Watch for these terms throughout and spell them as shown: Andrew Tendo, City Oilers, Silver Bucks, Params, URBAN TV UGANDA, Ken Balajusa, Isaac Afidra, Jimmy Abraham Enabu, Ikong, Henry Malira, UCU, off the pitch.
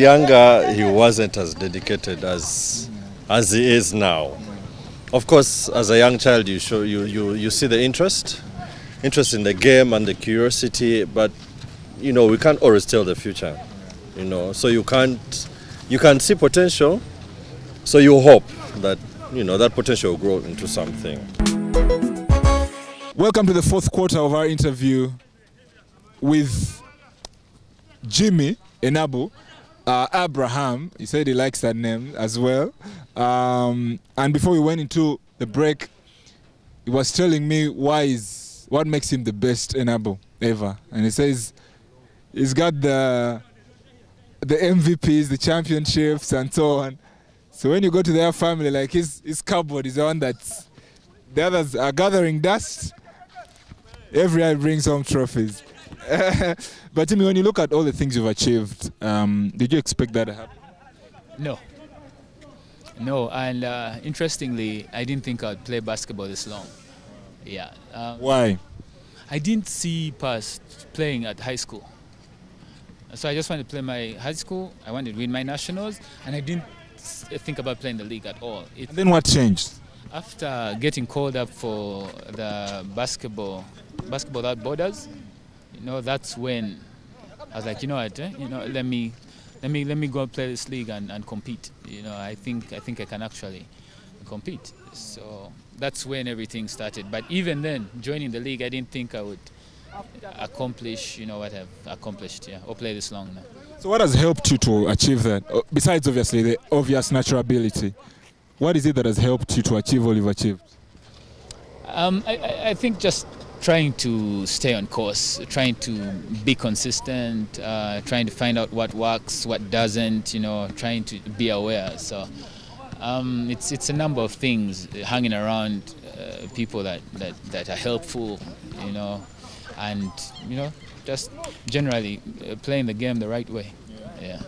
younger, he wasn't as dedicated as he is now. Of course, as a young child, you see the interest in the game and the curiosity, but you know, we can't always tell the future, you know. So you can see potential, so you hope that, you know, that potential will grow into something. Welcome to the fourth quarter of our interview with Jimmy Enabu. Abraham, he said he likes that name as well. And before we went into the break, he was telling me what makes him the best Enabu ever. And he says he's got the MVPs, the championships, and so on. So when you go to their family, like his cupboard is the one that the others are gathering dust. Every eye brings home trophies. But Jimmy, when you look at all the things you've achieved, did you expect that to happen? No. No, and interestingly, I didn't think I'd play basketball this long. Yeah. Why? I didn't see past playing at high school. So I just wanted to play my high school, I wanted to win my nationals, and I didn't think about playing the league at all. And then what changed? After getting called up for the basketball without borders, you know, that's when I was like, you know what, let me go and play this league and compete. You know, I think I can actually compete. So that's when everything started. But even then, joining the league, I didn't think I would accomplish, you know, what I've accomplished, yeah, or play this long now. So what has helped you to achieve that? Besides obviously the obvious natural ability, what is it that has helped you to achieve all you've achieved? I think just trying to stay on course, trying to be consistent, trying to find out what works, what doesn't, you know, trying to be aware. So it's a number of things, hanging around people that are helpful, you know, and, you know, just generally playing the game the right way. Yeah.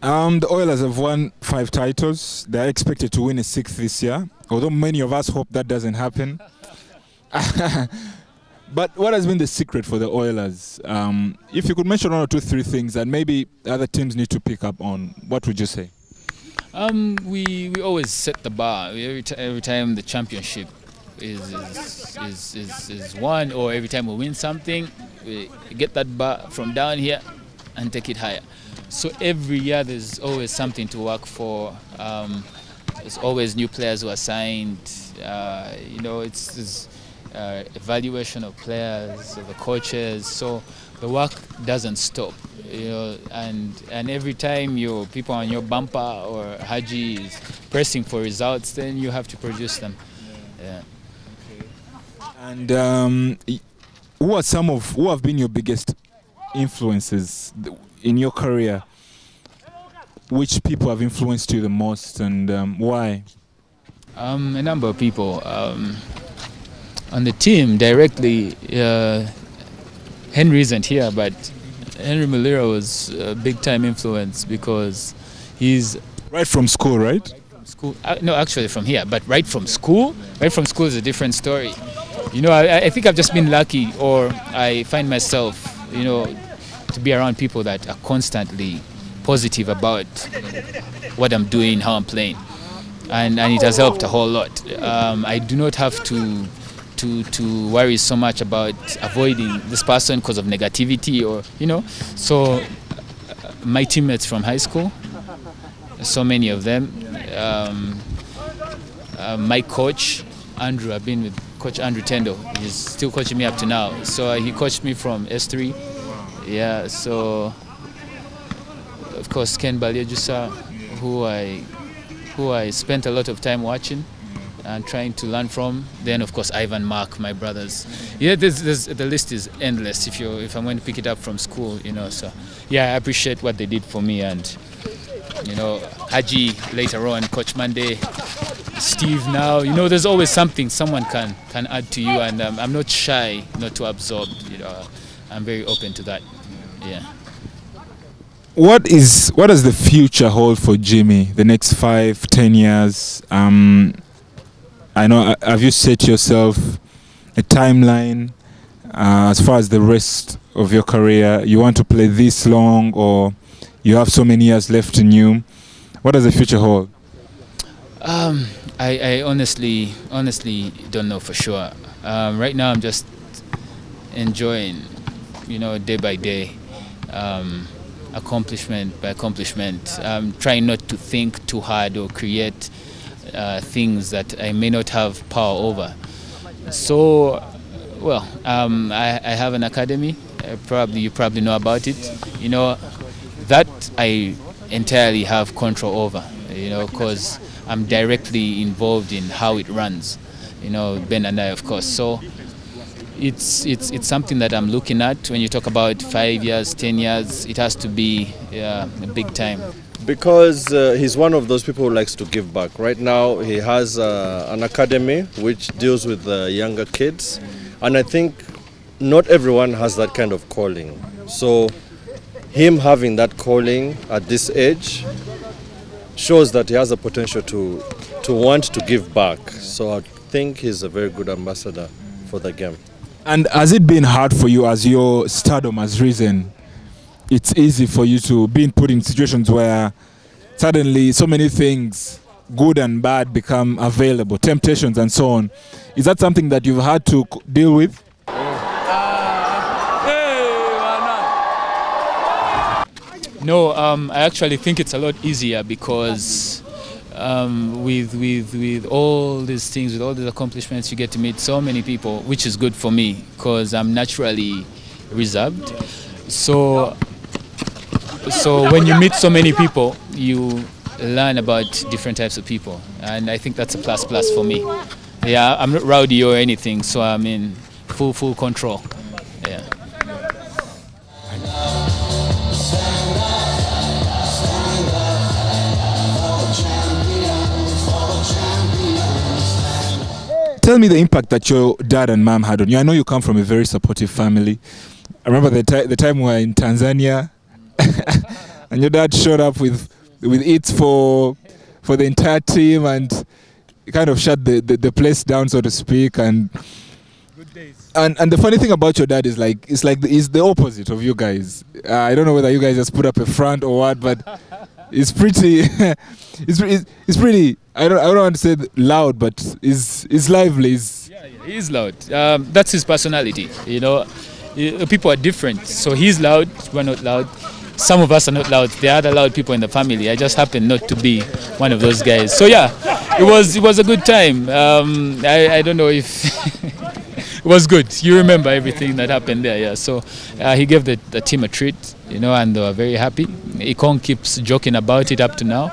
The Oilers have won 5 titles. They're expected to win a 6th this year, although many of us hope that doesn't happen. But what has been the secret for the Oilers? If you could mention 1 or 2, 3 things that maybe other teams need to pick up on, what would you say? We always set the bar. Every time the championship is won, or every time we win something, we get that bar from down here and take it higher. So every year there's always something to work for. There's always new players who are signed. You know, it's evaluation of players, of the coaches, so the work doesn't stop, you know, and every time your people on your bumper or Haji is pressing for results, then you have to produce them. Yeah. And who have been your biggest influences in your career? Which people have influenced you the most, and why? A number of people. On the team directly, Henry isn't here, but Henry Malira was a big-time influence because he's... Right from school, right? Right from school. No, actually from here, but right from school? Right from school is a different story. You know, I think I've just been lucky, or I find myself, you know, to be around people that are constantly positive about what I'm doing, how I'm playing. And it has helped a whole lot. I do not have to worry so much about avoiding this person because of negativity, or, you know. So my teammates from high school, so many of them, my coach Andrew, I've been with coach Andrew Tendo, he's still coaching me up to now, so he coached me from S3, yeah. So of course Ken Balajusa, who I spent a lot of time watching and trying to learn from. Then of course Ivan, Mark, my brothers. Yeah, the list is endless if I'm going to pick it up from school, you know. So yeah, I appreciate what they did for me, and you know, Haji later on, Coach Monday, Steve now, you know, there's always something someone can add to you, and I'm not shy, not too absorbed, you know. I'm very open to that. Yeah. What does the future hold for Jimmy, the next 5, 10 years? I know, have you set yourself a timeline as far as the rest of your career? You want to play this long, or You have so many years left in you. What does the future hold? I honestly don't know for sure. Right now I'm just enjoying, you know, day by day, accomplishment by accomplishment. I'm trying not to think too hard or create things that I may not have power over. So, well, I have an academy. You probably know about it. You know, that I entirely have control over, you know, because I'm directly involved in how it runs, you know, Ben and I, of course. So it's something that I'm looking at. When you talk about 5 years, 10 years, it has to be big time. Because he's one of those people who likes to give back. Right now he has an academy which deals with younger kids, and I think not everyone has that kind of calling. So him having that calling at this age shows that he has a potential to want to give back. So I think he's a very good ambassador for the game. And has it been hard for you as your stardom has risen? It's easy for you to be put in situations where suddenly so many things, good and bad, become available, temptations and so on. Is that something that you've had to deal with? No, I actually think it's a lot easier because with all these things, with all these accomplishments, you get to meet so many people, which is good for me because I'm naturally reserved. So when you meet so many people, you learn about different types of people, and I think that's a plus for me. Yeah, I'm not rowdy or anything, so I'm in full control. Yeah. Tell me the impact that your dad and mom had on you. I know you come from a very supportive family. I remember the time we were in Tanzania, and your dad showed up with eats for the entire team, and kind of shut the place down, so to speak. And good days. And the funny thing about your dad is he's the opposite of you guys. I don't know whether you guys just put up a front or what, but it's pretty. it's pretty. I don't want to say loud, but he's lively. Yeah, he is loud. That's his personality, you know. People are different, so he's loud, we're not loud. Some of us are not loud. There are other loud people in the family. I just happen not to be one of those guys. So yeah, it was a good time. I don't know if it was good. You remember everything that happened there, yeah. So he gave the team a treat, you know, and they were very happy. Ikong keeps joking about it up to now.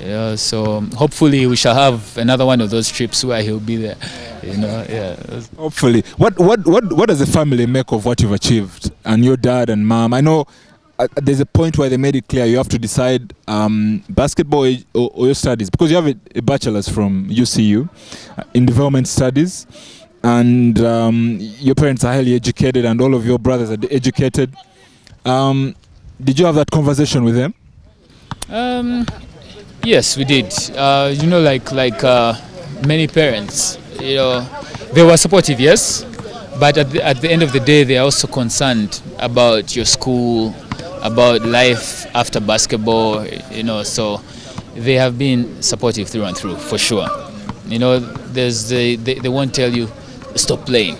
Yeah, so hopefully we shall have another one of those trips where he'll be there, you know. Yeah. Hopefully. What does the family make of what you've achieved? And your dad and mom. I know there's a point where they made it clear you have to decide basketball or your studies, because you have a bachelor's from UCU in development studies, and your parents are highly educated, and all of your brothers are educated. Did you have that conversation with them? Yes, we did. You know, like many parents, you know, they were supportive, yes, but at the end of the day, they are also concerned about your school, about life after basketball, you know. So they have been supportive through and through, for sure. You know, they won't tell you stop playing,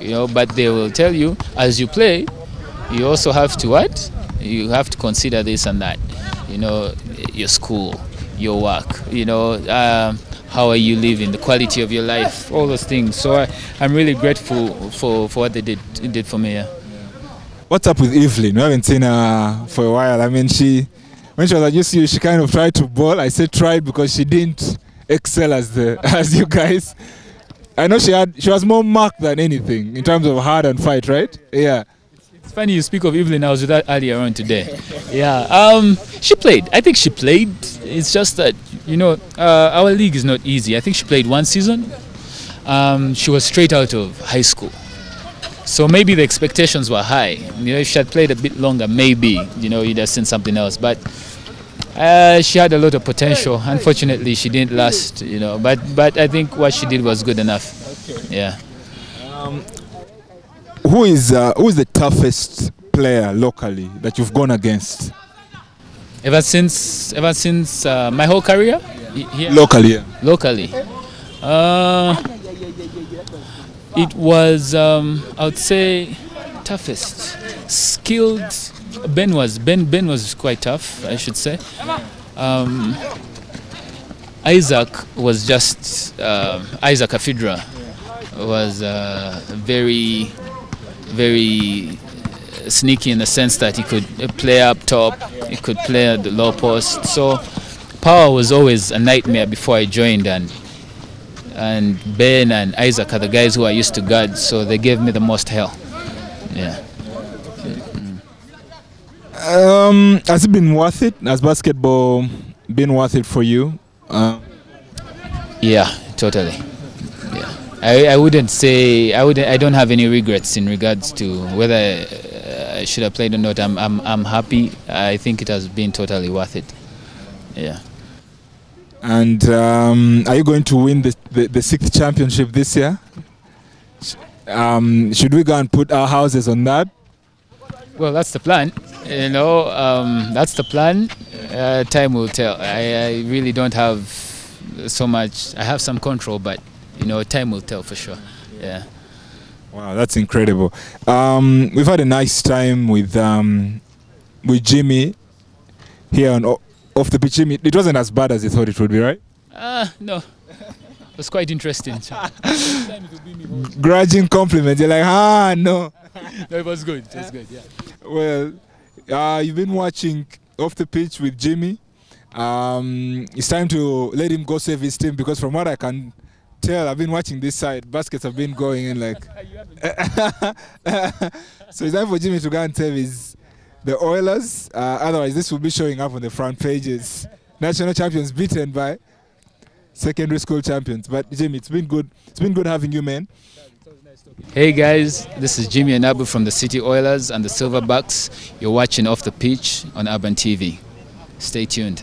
you know, but they will tell you as you play, you also have to what? You have to consider this and that, you know, your school, your work, you know, how are you living, the quality of your life, all those things. So I'm really grateful for what they did for me. Yeah. What's up with Evelyn? We haven't seen her for a while. I mean, when she was at UCU, she kind of tried to ball. I say tried because she didn't excel as you guys. I know she was more marked than anything in terms of hard and fight, right? Yeah. It's funny you speak of Evelyn. I was with her earlier on today. Yeah, she played. I think she played. It's just that, you know, our league is not easy. I think she played one season. She was straight out of high school. So maybe the expectations were high. You know, if she had played a bit longer, maybe, you know, you'd have seen something else. But she had a lot of potential. Unfortunately, she didn't last, you know. But I think what she did was good enough. Yeah. Who is the toughest player locally that you've gone against? Ever since my whole career here? Locally. It was, I would say, toughest. Skilled. Ben was quite tough, I should say. Isaac was just, Isaac Afidra was very, very sneaky in the sense that he could play up top, he could play at the low post. So power was always a nightmare before I joined, and Ben and Isaac are the guys who I used to guard, so they gave me the most hell. Yeah. Has it been worth it? Has basketball been worth it for you? Yeah, totally. Yeah, I wouldn't say I don't have any regrets in regards to whether I should have played or not. I'm happy. I think it has been totally worth it. Yeah. And are you going to win the sixth championship this year? Should we go and put our houses on that? Well, that's the plan. You know, that's the plan. Time will tell. I really don't have so much. I have some control, but you know, time will tell for sure. Yeah. Wow, that's incredible. We've had a nice time with Jimmy here on Off the Pitch. Jimmy, it wasn't as bad as you thought it would be, right? No. It was quite interesting. Grudging compliments. You're like, ah, no. No, it was good. It was good. Yeah. Well. You've been watching Off the Pitch with Jimmy. It's time to let him go save his team, because from what I can tell, I've been watching this side, baskets have been going in like... So it's time for Jimmy to go and save the Oilers. Otherwise, this will be showing up on the front pages. National champions beaten by secondary school champions. But Jimmy, it's been good. It's been good having you, man. Hey guys, this is Jimmy Abraham Enabu from the City Oilers and the Silver Bucks. You're watching Off the Pitch on Urban TV. Stay tuned.